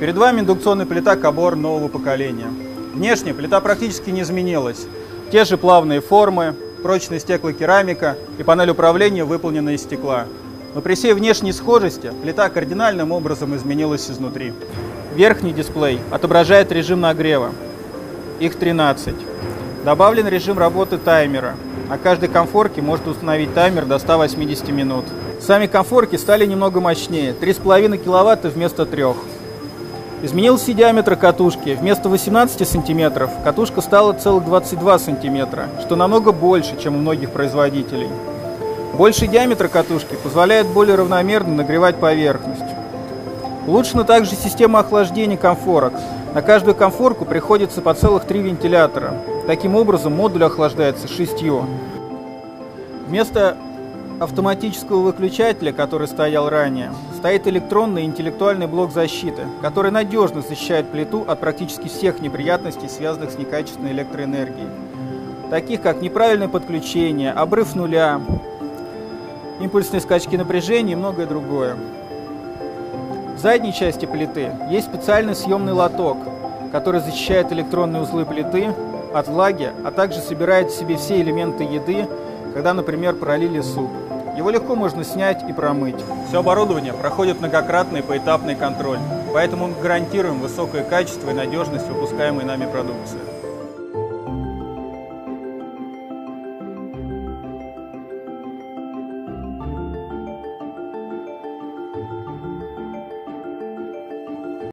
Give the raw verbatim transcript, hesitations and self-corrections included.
Перед вами индукционная плита Кобор нового поколения. Внешне плита практически не изменилась. Те же плавные формы, прочная стеклокерамика и панель управления выполнена из стекла. Но при всей внешней схожести плита кардинальным образом изменилась изнутри. Верхний дисплей отображает режим нагрева. Их тринадцать. Добавлен режим работы таймера. На каждой конфорке можно установить таймер до ста восьмидесяти минут. Сами конфорки стали немного мощнее. три с половиной киловатта вместо трёх. Изменился и диаметр катушки. Вместо восемнадцати сантиметров катушка стала целых двадцать два сантиметра, что намного больше, чем у многих производителей. Больший диаметр катушки позволяет более равномерно нагревать поверхность. Улучшена также система охлаждения конфорок. На каждую конфорку приходится по целых три вентилятора. Таким образом, модуль охлаждается шестью. Вместо автоматического выключателя, который стоял ранее, стоит электронный и интеллектуальный блок защиты, который надежно защищает плиту от практически всех неприятностей, связанных с некачественной электроэнергией, таких как неправильное подключение, обрыв нуля, импульсные скачки напряжения и многое другое. В задней части плиты есть специальный съемный лоток, который защищает электронные узлы плиты от влаги, а также собирает в себе все элементы еды, когда, например, пролили суп. Его легко можно снять и промыть. Все оборудование проходит многократный поэтапный контроль, поэтому мы гарантируем высокое качество и надежность выпускаемой нами продукции.